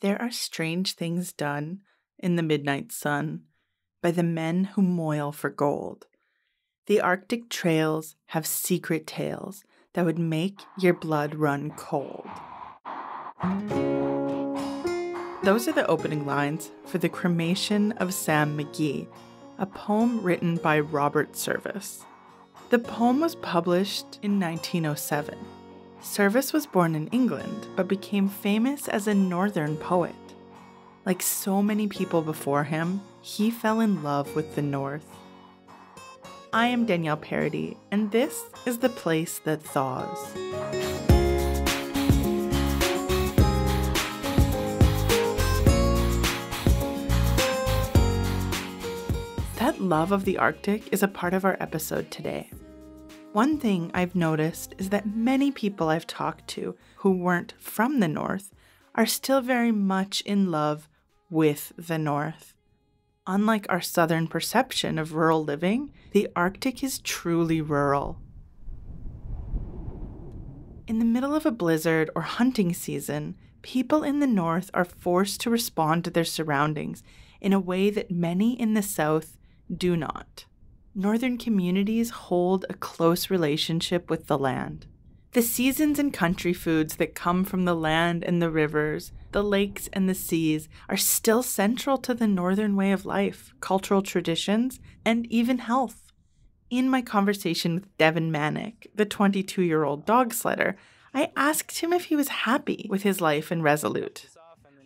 There are strange things done in the midnight sun by the men who moil for gold. The Arctic trails have secret tales that would make your blood run cold. Those are the opening lines for The Cremation of Sam McGee, a poem written by Robert Service. The poem was published in 1907. Service was born in England, but became famous as a northern poet. Like so many people before him, he fell in love with the North. I am Danielle Paradis, and this is The Place That Thaws. That love of the Arctic is a part of our episode today. One thing I've noticed is that many people I've talked to who weren't from the North are still very much in love with the North. Unlike our Southern perception of rural living, the Arctic is truly rural. In the middle of a blizzard or hunting season, people in the North are forced to respond to their surroundings in a way that many in the South do not. Northern communities hold a close relationship with the land. The seasons and country foods that come from the land and the rivers, the lakes and the seas are still central to the northern way of life, cultural traditions, and even health. In my conversation with Devin Manik, the 22-year-old dog sledder, I asked him if he was happy with his life in Resolute.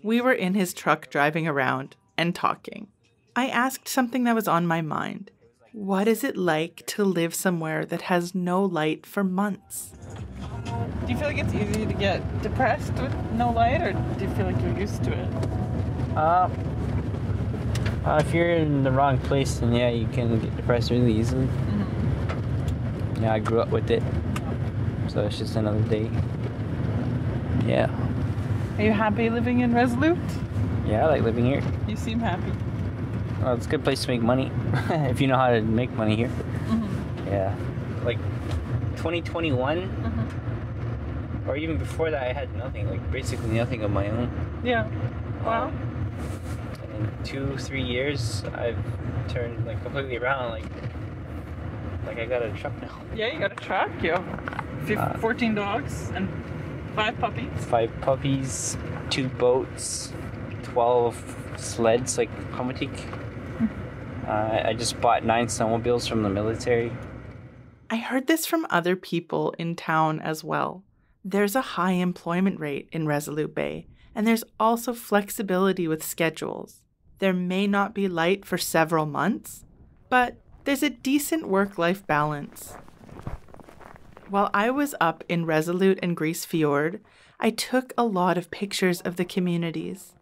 We were in his truck driving around and talking. I asked something that was on my mind. What is it like to live somewhere that has no light for months? Do you feel like it's easy to get depressed with no light, or do you feel like you're used to it? If you're in the wrong place, then yeah, you can get depressed really easily. Mm-hmm. Yeah, I grew up with it, so it's just another day. Yeah. Are you happy living in Resolute? Yeah, I like living here. You seem happy. Well, it's a good place to make money, if you know how to make money here. Mm-hmm. Yeah. Like, 2021, mm-hmm. or even before that, I had nothing, like, basically nothing of my own. Yeah. Wow. And in 2-3 years, I've turned, like, completely around, like I got a truck now. Yeah, you got a truck, yo. 14 dogs and 5 puppies. 5 puppies, 2 boats, 12 sleds, like, Komatik. I just bought 9 snowmobiles from the military. I heard this from other people in town as well. There's a high employment rate in Resolute Bay, and there's also flexibility with schedules. There may not be light for several months, but there's a decent work-life balance. While I was up in Resolute and Grease Fjord, I took a lot of pictures of the communities.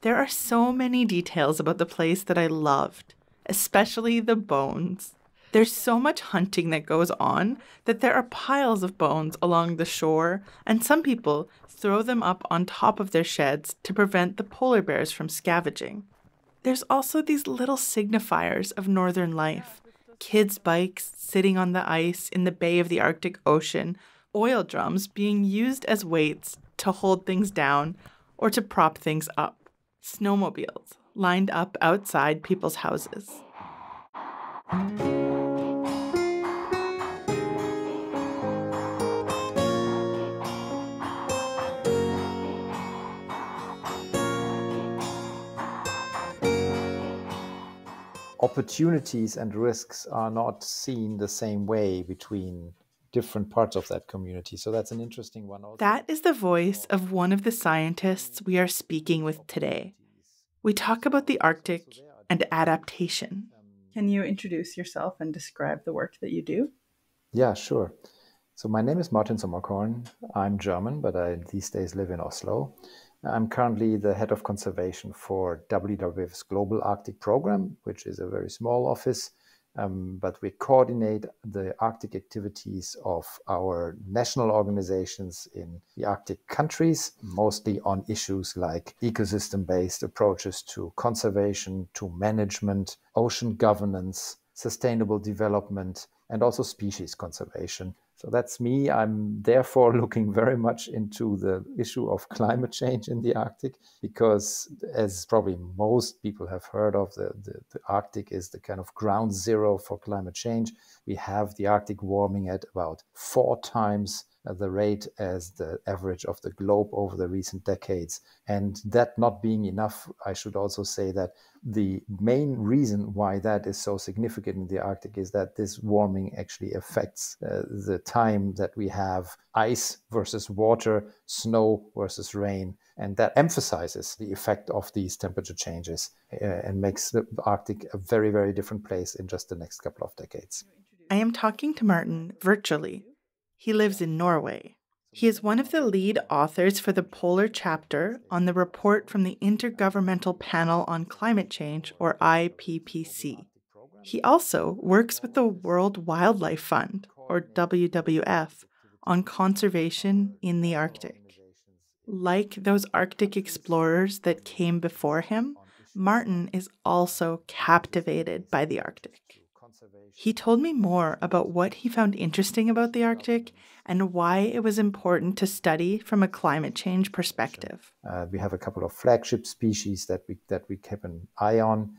There are so many details about the place that I loved, especially the bones. There's so much hunting that goes on that there are piles of bones along the shore, and some people throw them up on top of their sheds to prevent the polar bears from scavenging. There's also these little signifiers of northern life. Kids' bikes sitting on the ice in the bay of the Arctic Ocean, oil drums being used as weights to hold things down or to prop things up. Snowmobiles lined up outside people's houses. Opportunities and risks are not seen the same way between different parts of that community. So that's an interesting one. Also. That is the voice of one of the scientists we are speaking with today. We talk about the Arctic and adaptation. Can you introduce yourself and describe the work that you do? Yeah, sure. So my name is Martin Sommerkorn. I'm German, but I these days live in Oslo. I'm currently the head of conservation for WWF's Global Arctic Program, which is a very small office. But we coordinate the Arctic activities of our national organizations in the Arctic countries, mostly on issues like ecosystem-based approaches to conservation, to management, ocean governance, sustainable development, and also species conservation. So that's me. I'm therefore looking very much into the issue of climate change in the Arctic, because as probably most people have heard of, the Arctic is the kind of ground zero for climate change. We have the Arctic warming at about 4 times the rate as the average of the globe over the recent decades. And that not being enough, I should also say that the main reason why that is so significant in the Arctic is that this warming actually affects the time that we have ice versus water, snow versus rain. And that emphasizes the effect of these temperature changes and makes the Arctic a very, very different place in just the next couple of decades. I am talking to Martin virtually. He lives in Norway. He is one of the lead authors for the Polar Chapter on the report from the Intergovernmental Panel on Climate Change, or IPCC. He also works with the World Wildlife Fund, or WWF, on conservation in the Arctic. Like those Arctic explorers that came before him, Martin is also captivated by the Arctic. He told me more about what he found interesting about the Arctic and why it was important to study from a climate change perspective. We have a couple of flagship species that we keep an eye on.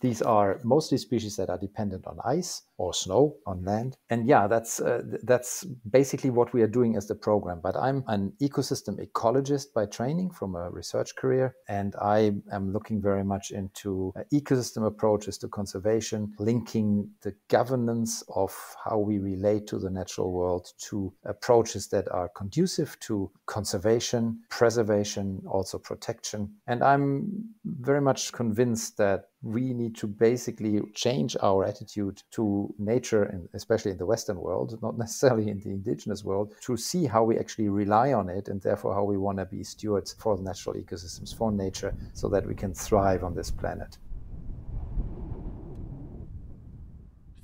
These are mostly species that are dependent on ice or snow on land. And yeah, that's basically what we are doing as the program. But I'm an ecosystem ecologist by training from a research career, and I am looking very much into ecosystem approaches to conservation, linking the governance of how we relate to the natural world to approaches that are conducive to conservation, preservation, also protection. And I'm very much convinced that we need to basically change our attitude to nature, and especially in the Western world, not necessarily in the indigenous world, to see how we actually rely on it and therefore how we want to be stewards for the natural ecosystems, for nature, so that we can thrive on this planet.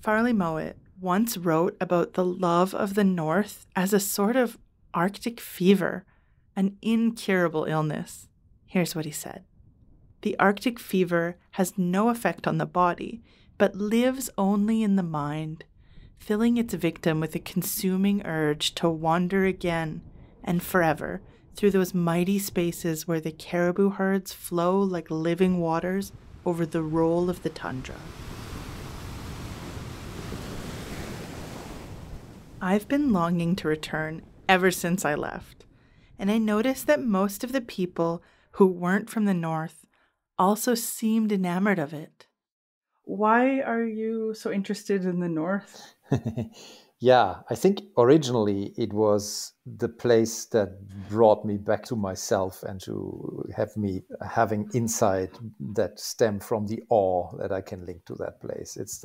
Farley Mowat once wrote about the love of the North as a sort of Arctic fever, an incurable illness. Here's what he said. The Arctic fever has no effect on the body, but lives only in the mind, filling its victim with a consuming urge to wander again and forever through those mighty spaces where the caribou herds flow like living waters over the roll of the tundra. I've been longing to return ever since I left, and I noticed that most of the people who weren't from the North also seemed enamored of it. Why are you so interested in the North? Yeah, I think originally it was the place that brought me back to myself and to have me having insight that stem from the awe that I can link to that place. It's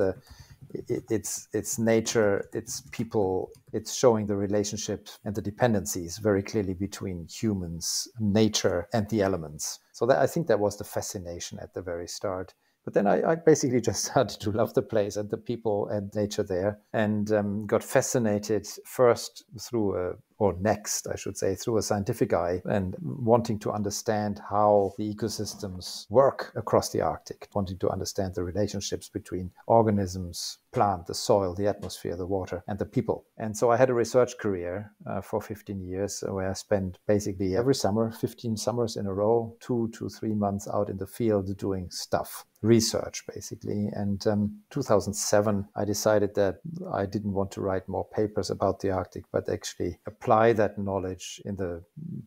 nature, it's people, it's showing the relationship and the dependencies very clearly between humans, nature, and the elements. So that, I think that was the fascination at the very start. But then I basically just started to love the place and the people and nature there, and got fascinated first through a scientific eye, and wanting to understand how the ecosystems work across the Arctic, wanting to understand the relationships between organisms, plant, the soil, the atmosphere, the water, and the people. And so I had a research career for 15 years where I spent basically every summer, 15 summers in a row, 2 to 3 months out in the field doing stuff. Research, basically. And 2007, I decided that I didn't want to write more papers about the Arctic, but actually apply that knowledge in the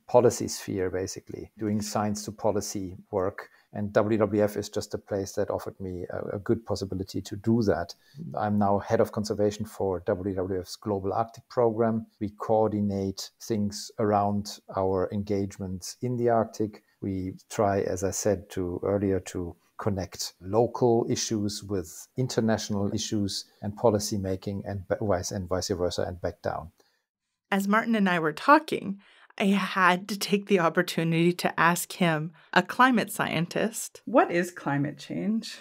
policy sphere, basically, doing science to policy work. And WWF is just a place that offered me a good possibility to do that. I'm now head of conservation for WWF's Global Arctic Program. We coordinate things around our engagements in the Arctic. We try, as I said earlier, to connect local issues with international issues and policy making, and vice versa, and back down. As Martin and I were talking, I had to take the opportunity to ask him, a climate scientist, what is climate change?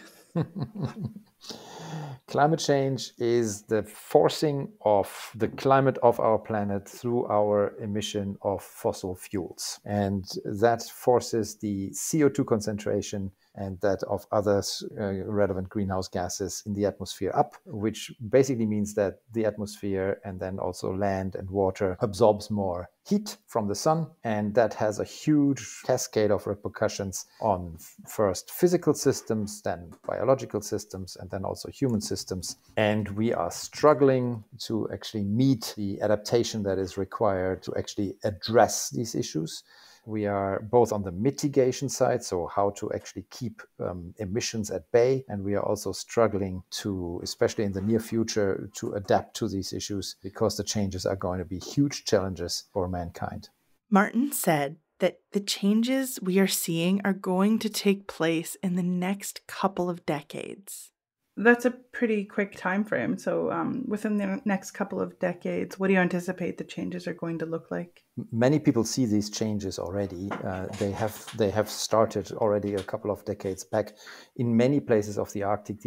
Climate change is the forcing of the climate of our planet through our emission of fossil fuels. And that forces the CO2 concentration and that of other relevant greenhouse gases in the atmosphere up, which basically means that the atmosphere and then also land and water absorbs more heat from the sun. And that has a huge cascade of repercussions on first physical systems, then biological systems, and then also human systems. And we are struggling to actually meet the adaptation that is required to actually address these issues. We are both on the mitigation side, so how to actually keep emissions at bay. And we are also struggling to, especially in the near future, to adapt to these issues because the changes are going to be huge challenges for mankind. Martin said that the changes we are seeing are going to take place in the next couple of decades. That's a pretty quick time frame. So within the next couple of decades, what do you anticipate the changes are going to look like? Many people see these changes already. They have started already a couple of decades back. In many places of the Arctic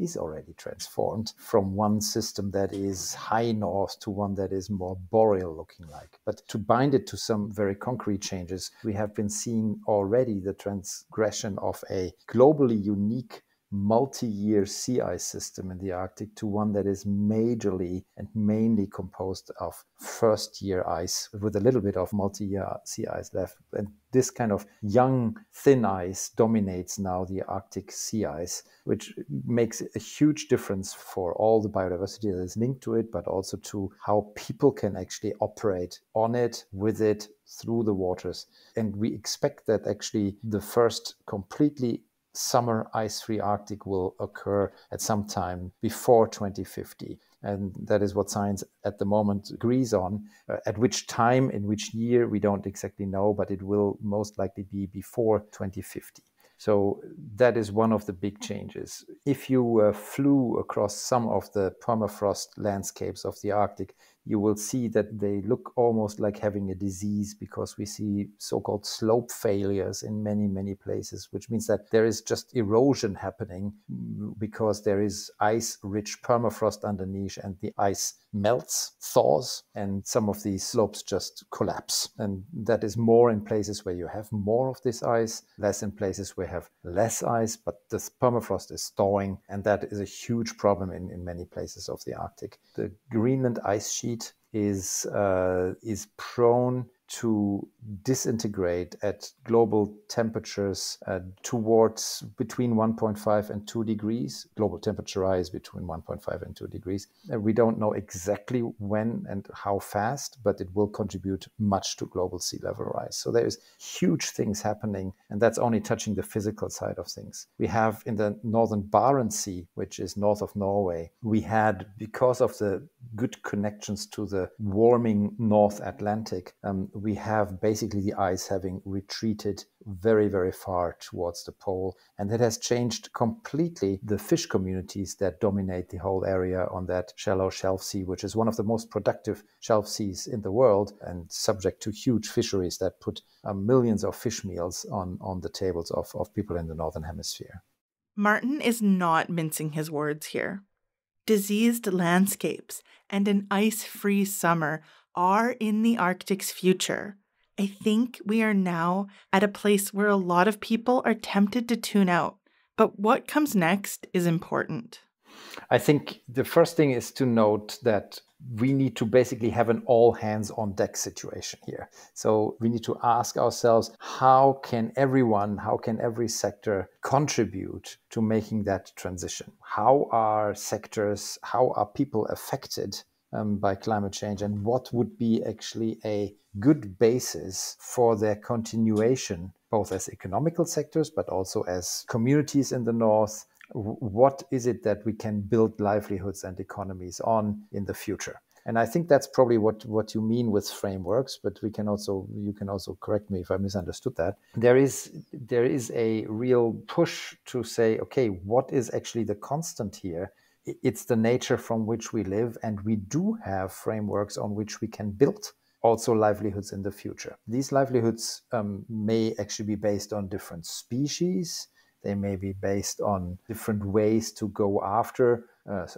is already transformed from one system that is high north to one that is more boreal looking like. But to bind it to some very concrete changes, we have been seeing already the transgression of a globally unique multi-year sea ice system in the Arctic to one that is majorly and mainly composed of first-year ice with a little bit of multi-year sea ice left. And this kind of young, thin ice dominates now the Arctic sea ice, which makes a huge difference for all the biodiversity that is linked to it, but also to how people can actually operate on it, with it, through the waters. And we expect that actually the first completely summer ice-free Arctic will occur at some time before 2050. And that is what science at the moment agrees on. At which time, in which year, we don't exactly know, but it will most likely be before 2050. So that is one of the big changes. If you flew across some of the permafrost landscapes of the Arctic, you will see that they look almost like having a disease because we see so-called slope failures in many, many places, which means that there is just erosion happening because there is ice-rich permafrost underneath and the ice melts, thaws, and some of these slopes just collapse. And that is more in places where you have more of this ice, less in places where you have less ice, but the permafrost is thawing, and that is a huge problem in many places of the Arctic. The Greenland ice sheet is prone to disintegrate at global temperatures towards between 1.5 and 2 degrees. Global temperature rise between 1.5 and 2 degrees. We don't know exactly when and how fast, but it will contribute much to global sea level rise. So there's huge things happening, and that's only touching the physical side of things. We have in the northern Barents Sea, which is north of Norway, we had, because of the good connections to the warming North Atlantic, we have basically the ice having retreated very, very far towards the pole. And that has changed completely the fish communities that dominate the whole area on that shallow shelf sea, which is one of the most productive shelf seas in the world and subject to huge fisheries that put millions of fish meals on the tables of people in the Northern Hemisphere. Martin is not mincing his words here. Diseased landscapes and an ice-free summer are in the Arctic's future. I think we are now at a place where a lot of people are tempted to tune out, but what comes next is important. I think the first thing is to note that we need to basically have an all-hands-on-deck situation here. So we need to ask ourselves, how can every sector contribute to making that transition? How are people affected by climate change, and what would be actually a good basis for their continuation, both as economical sectors, but also as communities in the north? What is it that we can build livelihoods and economies on in the future? And I think that's probably what you mean with frameworks, but you can also correct me if I misunderstood that. There is a real push to say, okay, what is actually the constant here? It's the nature from which we live, and we do have frameworks on which we can build also livelihoods in the future. These livelihoods may actually be based on different species. They may be based on different ways to go after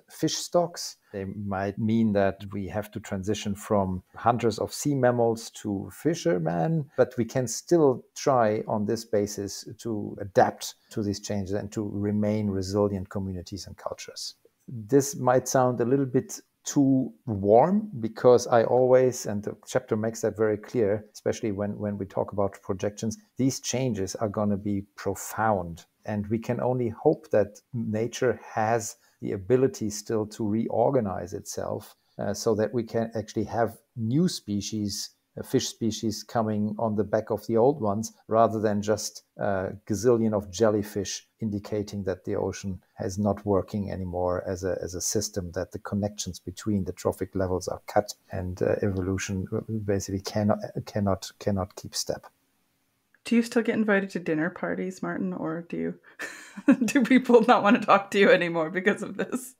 fish stocks. They might mean that we have to transition from hunters of sea mammals to fishermen, but we can still try on this basis to adapt to these changes and to remain resilient communities and cultures. This might sound a little bit too warm, because I always, and the chapter makes that very clear, especially when we talk about projections, these changes are going to be profound. And we can only hope that nature has the ability still to reorganize itself so that we can actually have new species, fish species coming on the back of the old ones, rather than just a gazillion of jellyfish indicating that the ocean is not working anymore as a system, that the connections between the trophic levels are cut and evolution basically cannot keep step. Do you still get invited to dinner parties, Martin, or do people not want to talk to you anymore because of this?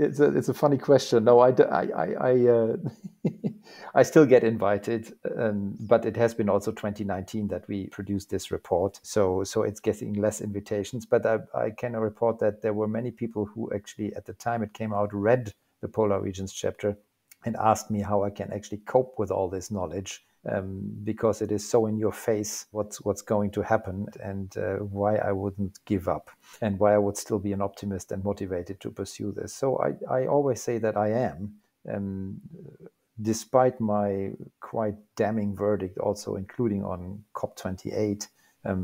It's a funny question. No, I still get invited, but it has been also 2019 that we produced this report, so it's getting less invitations. But I can report that there were many people who actually, at the time it came out, read the Polar Regions chapter and asked me how I can actually cope with all this knowledge. Because it is so in your face what's going to happen, and why I wouldn't give up, and why I would still be an optimist and motivated to pursue this. So I always say that I am, despite my quite damning verdict, also including on COP28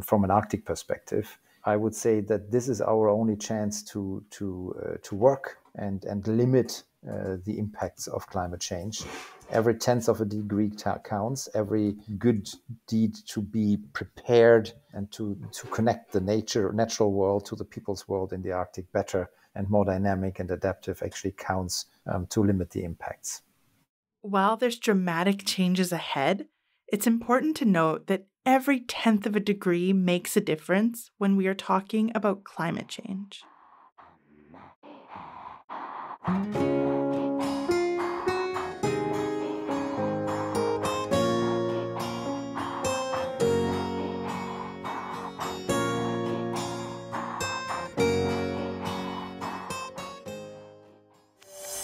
from an Arctic perspective. I would say that this is our only chance to work and limit the impacts of climate change. Every tenth of a degree counts. Every good deed to be prepared and to connect the natural world to the people's world in the Arctic better and more dynamic and adaptive actually counts to limit the impacts. While there's dramatic changes ahead, it's important to note that every tenth of a degree makes a difference when we are talking about climate change.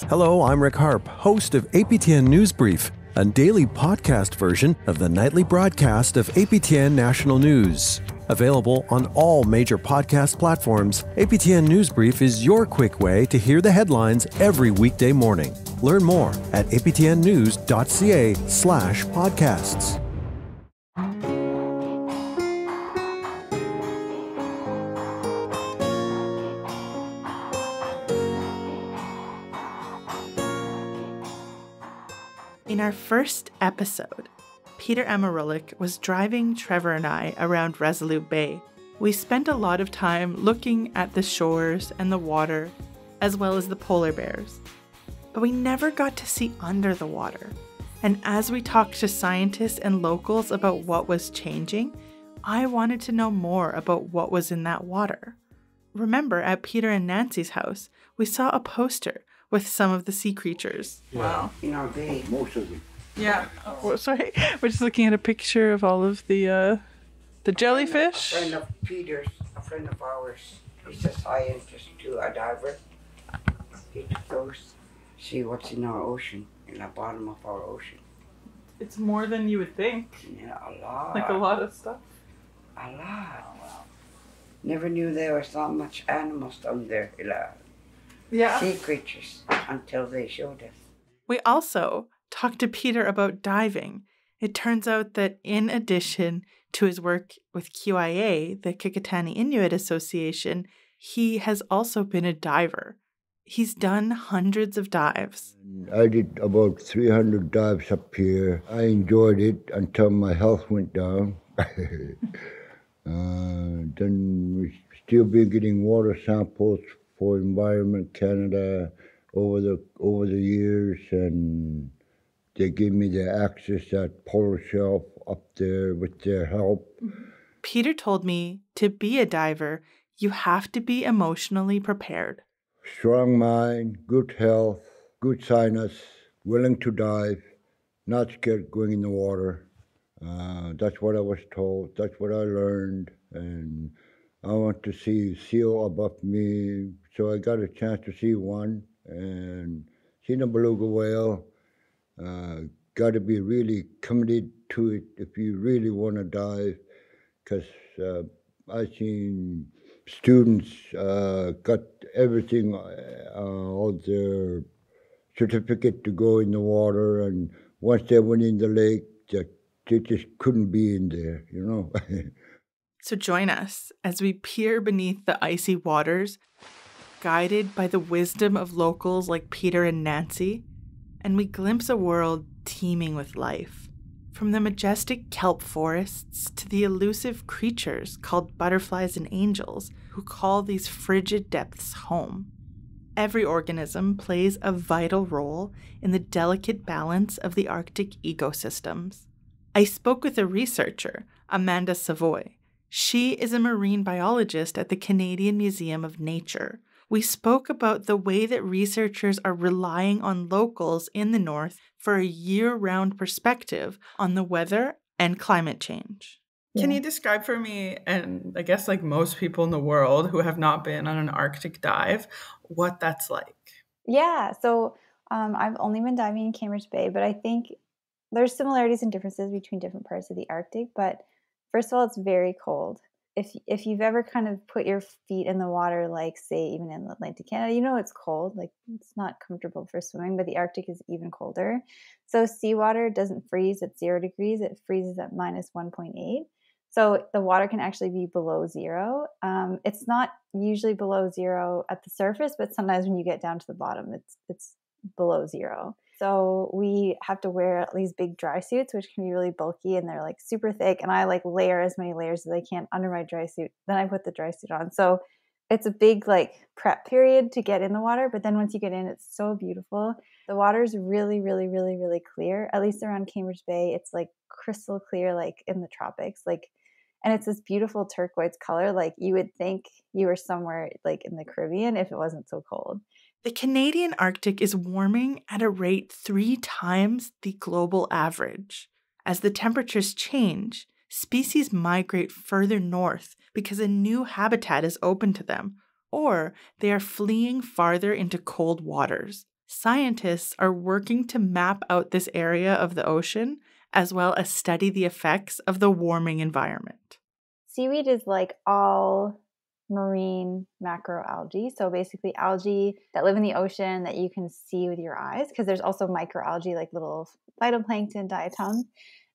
Hello, I'm Rick Harp, host of APTN News Brief, a daily podcast version of the nightly broadcast of APTN National News. Available on all major podcast platforms, APTN News Brief is your quick way to hear the headlines every weekday morning. Learn more at aptnnews.ca/podcasts. In our first episode, Peter Amraualik was driving Trevor and I around Resolute Bay. We spent a lot of time looking at the shores and the water, as well as the polar bears. But we never got to see under the water. And as we talked to scientists and locals about what was changing, I wanted to know more about what was in that water. Remember, at Peter and Nancy's house, we saw a poster with some of the sea creatures. Wow. In our bay, most of them. Yeah. Oh, sorry. We're just looking at a picture of all of the jellyfish. A friend of Peter's, a friend of ours, he's a scientist too, a diver. He goes see what's in our ocean, in the bottom of our ocean. It's more than you would think. Yeah, a lot. Like a lot of stuff. A lot. Wow. Never knew there was so much animals down there, yeah. Sea creatures, until they showed us. We also talked to Peter about diving. It turns out that in addition to his work with QIA, the Kikitani Inuit Association, he has also been a diver. He's done hundreds of dives. I did about 300 dives up here. I enjoyed it until my health went down. Then we've still been getting water samples for Environment Canada over the years, and they gave me the access to that polar shelf up there with their help. Peter told me to be a diver, you have to be emotionally prepared. Strong mind, good health, good sinus, willing to dive, not scared going in the water. That's what I was told. That's what I learned. And I want to see seal above me. So I got a chance to see one and seen a beluga whale. Got to be really committed to it if you really want to dive, because I've seen students got everything, all their certificate to go in the water, and once they went in the lake, they just couldn't be in there, you know. So join us as we peer beneath the icy waters, guided by the wisdom of locals like Peter and Nancy, and we glimpse a world teeming with life. From the majestic kelp forests to the elusive creatures called butterflies and angels who call these frigid depths home. Every organism plays a vital role in the delicate balance of the Arctic ecosystems. I spoke with a researcher, Amanda Savoie. She is a marine biologist at the Canadian Museum of Nature. We spoke about the way that researchers are relying on locals in the north for a year-round perspective on the weather and climate change. Yeah. Can you describe for me, and I guess like most people in the world who have not been on an Arctic dive, what that's like? Yeah, so I've only been diving in Cambridge Bay, but I think there's similarities and differences between different parts of the Arctic. But first of all, it's very cold. If you've ever kind of put your feet in the water, like, say, even in Atlantic Canada, you know it's cold. Like, it's not comfortable for swimming, but the Arctic is even colder. So seawater doesn't freeze at 0 degrees. It freezes at minus 1.8. So the water can actually be below zero. It's not usually below zero at the surface, but sometimes when you get down to the bottom, it's below zero. So we have to wear these big dry suits, which can be really bulky, and they're like super thick. And I like layer as many layers as I can under my dry suit. Then I put the dry suit on. So it's a big like prep period to get in the water. But then once you get in, it's so beautiful. The water is really, really, really, really clear. At least around Cambridge Bay, it's like crystal clear, like in the tropics. Like, and it's this beautiful turquoise color. Like you would think you were somewhere like in the Caribbean if it wasn't so cold. The Canadian Arctic is warming at a rate 3 times the global average. As the temperatures change, species migrate further north because a new habitat is open to them, or they are fleeing farther into cold waters. Scientists are working to map out this area of the ocean, as well as study the effects of the warming environment. Seaweed is like all marine macroalgae. So basically algae that live in the ocean that you can see with your eyes, because there's also microalgae, like little phytoplankton, diatoms.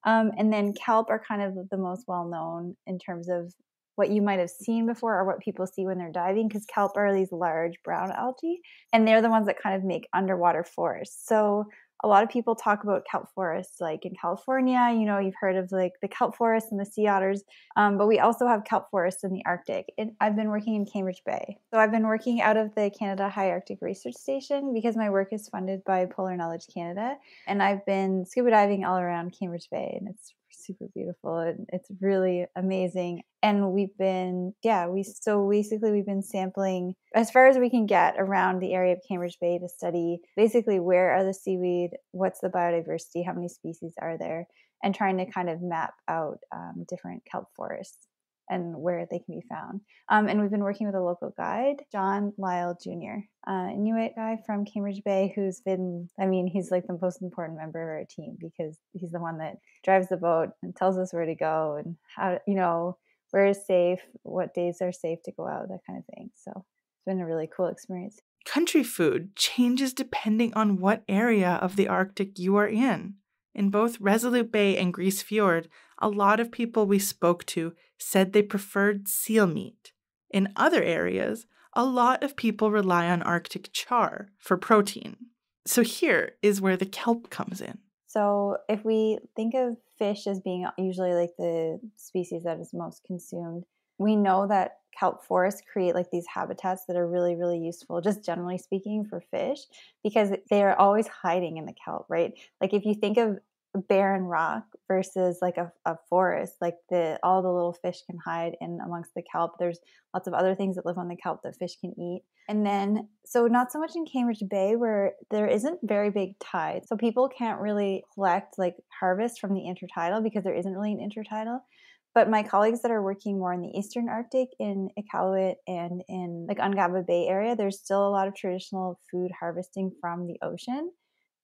And then kelp are kind of the most well-known in terms of what you might have seen before or what people see when they're diving, because kelp are these large brown algae, and they're the ones that kind of make underwater forests. So a lot of people talk about kelp forests, like in California, you know, you've heard of like the kelp forests and the sea otters, but we also have kelp forests in the Arctic. I've been working in Cambridge Bay. So I've been working out of the Canada High Arctic Research Station because my work is funded by Polar Knowledge Canada, and I've been scuba diving all around Cambridge Bay, and it's super beautiful and it's really amazing. And we've been, we've been sampling as far as we can get around the area of Cambridge Bay to study basically where are the seaweed, what's the biodiversity, how many species are there, and trying to kind of map out different kelp forests and where they can be found. And we've been working with a local guide, John Lyle Jr., Inuit guy from Cambridge Bay, who's been, I mean, he's like the most important member of our team because he's the one that drives the boat and tells us where to go and how, you know, where is safe, what days are safe to go out, that kind of thing. So it's been a really cool experience. Country food changes depending on what area of the Arctic you are in. In both Resolute Bay and Grease Fjord, a lot of people we spoke to said they preferred seal meat. In other areas, a lot of people rely on Arctic char for protein. So here is where the kelp comes in. So if we think of fish as being usually like the species that is most consumed, we know that kelp forests create like these habitats that are really, really useful, just generally speaking, for fish, because they are always hiding in the kelp, right? Like if you think of barren rock versus like a forest, like all the little fish can hide in amongst the kelp. There's lots of other things that live on the kelp that fish can eat. And then, so not so much in Cambridge Bay where there isn't very big tide. So people can't really collect like harvest from the intertidal because there isn't really an intertidal. But my colleagues that are working more in the Eastern Arctic, in Iqaluit and in like Ungava Bay area, there's still a lot of traditional food harvesting from the ocean.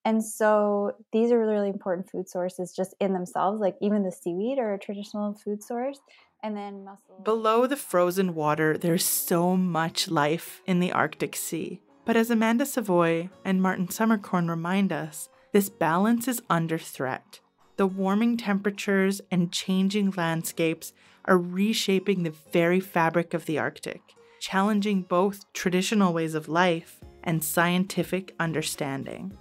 And so these are really, really important food sources just in themselves, like even the seaweed are a traditional food source. And then mussels. Below the frozen water, there's so much life in the Arctic Sea. But as Amanda Savoie and Martin Sommerkorn remind us, this balance is under threat. The warming temperatures and changing landscapes are reshaping the very fabric of the Arctic, challenging both traditional ways of life and scientific understanding.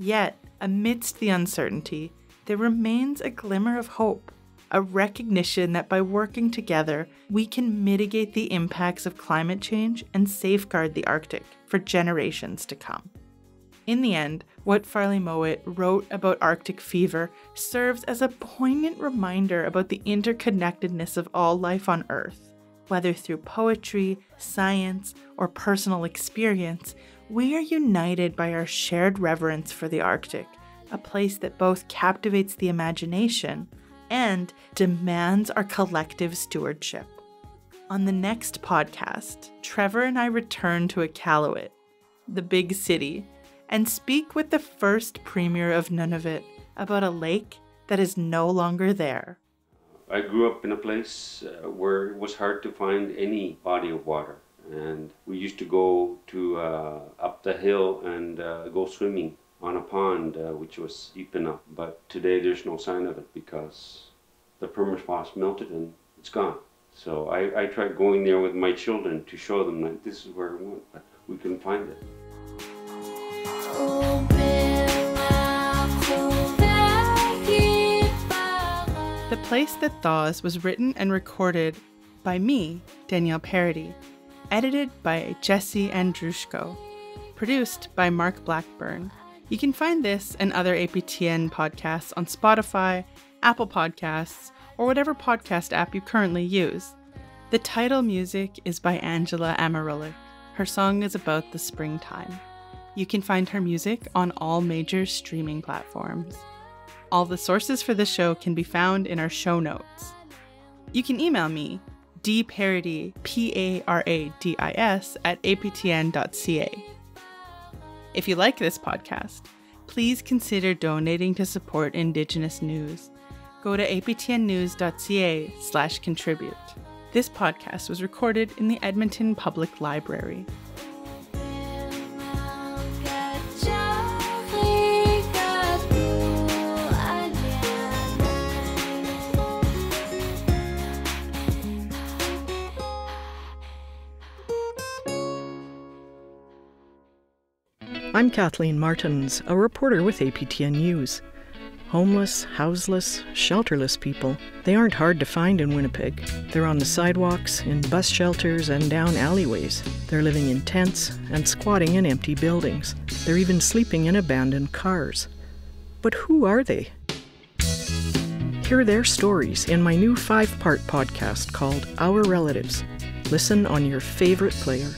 Yet, amidst the uncertainty, there remains a glimmer of hope, a recognition that by working together, we can mitigate the impacts of climate change and safeguard the Arctic for generations to come. In the end, what Farley Mowat wrote about Arctic fever serves as a poignant reminder about the interconnectedness of all life on Earth. Whether through poetry, science, or personal experience, we are united by our shared reverence for the Arctic, a place that both captivates the imagination and demands our collective stewardship. On the next podcast, Trevor and I return to Iqaluit, the big city, and speak with the first premier of Nunavut about a lake that is no longer there. I grew up in a place where it was hard to find any body of water. And we used to go to up the hill and go swimming on a pond, which was deep enough. But today there's no sign of it because the permafrost melted and it's gone. So I tried going there with my children to show them that this is where I went, but we couldn't find it. The Place That Thaws was written and recorded by me, Danielle Paradis, edited by Jesse Andrushko, produced by Mark Blackburn. You can find this and other APTN podcasts on Spotify, Apple Podcasts, or whatever podcast app you currently use. The title music is by Angela Amraualik. Her song is about the springtime. You can find her music on all major streaming platforms. All the sources for this show can be found in our show notes. You can email me, dparadis, Paradis, @aptn.ca. If you like this podcast, please consider donating to support Indigenous news. Go to aptnnews.ca/contribute. This podcast was recorded in the Edmonton Public Library. I'm Kathleen Martins, a reporter with APTN News. Homeless, houseless, shelterless people, they aren't hard to find in Winnipeg. They're on the sidewalks, in bus shelters, and down alleyways. They're living in tents and squatting in empty buildings. They're even sleeping in abandoned cars. But who are they? Hear their stories in my new 5-part podcast called Our Relatives. Listen on your favorite player.